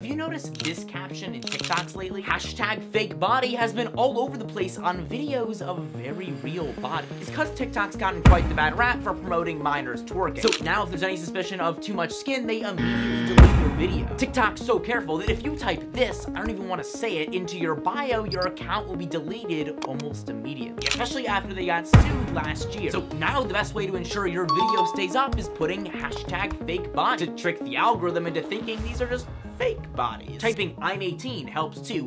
Have you noticed this caption in TikToks lately? Hashtag fake body has been all over the place on videos of very real bodies. It's because TikTok's gotten quite the bad rap for promoting minors twerking. So now if there's any suspicion of too much skin, they immediately delete your video. TikTok's so careful that if you type this, I don't even want to say it, into your bio, your account will be deleted almost immediately. Especially after they got sued last year. So now the best way to ensure your video stays up is putting hashtag fake body to trick the algorithm into thinking these are just fake bodies. Typing I'm 18 helps too.